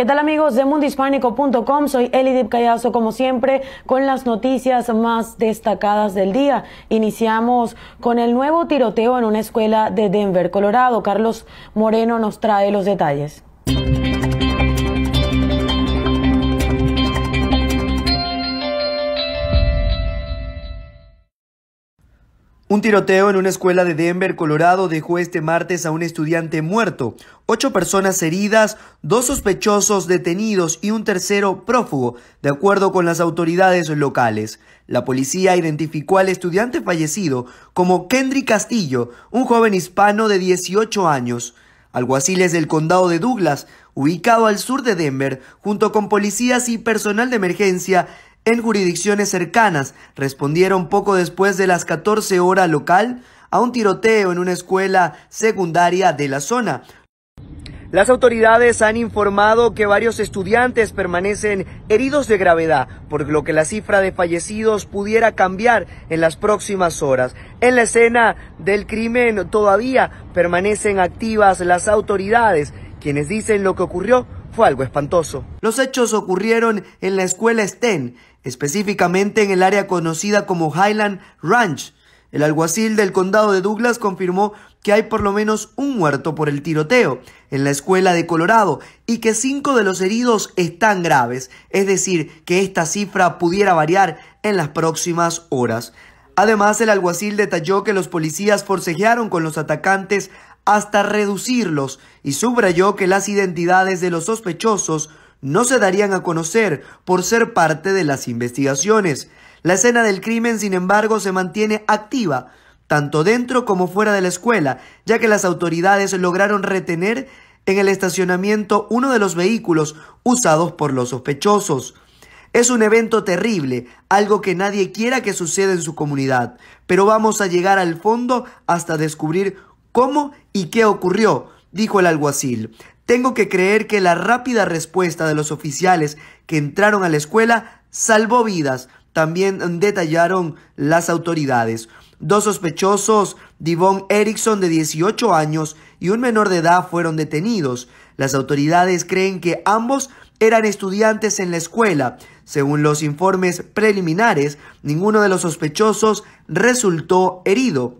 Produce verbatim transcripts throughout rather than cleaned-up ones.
¿Qué tal, amigos de mundo hispánico punto com? Soy Elidio Callazo, como siempre, con las noticias más destacadas del día. Iniciamos con el nuevo tiroteo en una escuela de Denver, Colorado. Carlos Moreno nos trae los detalles. Un tiroteo en una escuela de Denver, Colorado, dejó este martes a un estudiante muerto, ocho personas heridas, dos sospechosos detenidos y un tercero prófugo, de acuerdo con las autoridades locales. La policía identificó al estudiante fallecido como Kendrick Castillo, un joven hispano de dieciocho años. Alguaciles del condado de Douglas, ubicado al sur de Denver, junto con policías y personal de emergencia, en jurisdicciones cercanas, respondieron poco después de las catorce horas local a un tiroteo en una escuela secundaria de la zona. Las autoridades han informado que varios estudiantes permanecen heridos de gravedad, por lo que la cifra de fallecidos pudiera cambiar en las próximas horas. En la escena del crimen todavía permanecen activas las autoridades, quienes dicen lo que ocurrió fue algo espantoso. Los hechos ocurrieron en la escuela Sten, específicamente en el área conocida como Highland Ranch. El alguacil del condado de Douglas confirmó que hay por lo menos un muerto por el tiroteo en la escuela de Colorado y que cinco de los heridos están graves, es decir, que esta cifra pudiera variar en las próximas horas. Además, el alguacil detalló que los policías forcejearon con los atacantes hasta reducirlos y subrayó que las identidades de los sospechosos no se darían a conocer por ser parte de las investigaciones. La escena del crimen, sin embargo, se mantiene activa, tanto dentro como fuera de la escuela, ya que las autoridades lograron retener en el estacionamiento uno de los vehículos usados por los sospechosos. Es un evento terrible, algo que nadie quiera que suceda en su comunidad, pero vamos a llegar al fondo hasta descubrir cómo y qué ocurrió, dijo el alguacil. Tengo que creer que la rápida respuesta de los oficiales que entraron a la escuela salvó vidas, también detallaron las autoridades. Dos sospechosos, Devon Erickson de dieciocho años y un menor de edad, fueron detenidos. Las autoridades creen que ambos eran estudiantes en la escuela. Según los informes preliminares, ninguno de los sospechosos resultó herido.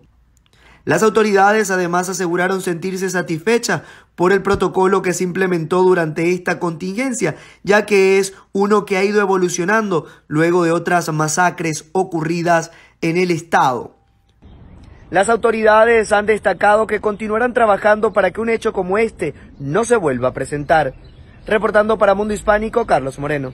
Las autoridades además aseguraron sentirse satisfechas por el protocolo que se implementó durante esta contingencia, ya que es uno que ha ido evolucionando luego de otras masacres ocurridas en el estado. Las autoridades han destacado que continuarán trabajando para que un hecho como este no se vuelva a presentar. Reportando para Mundo Hispánico, Carlos Moreno.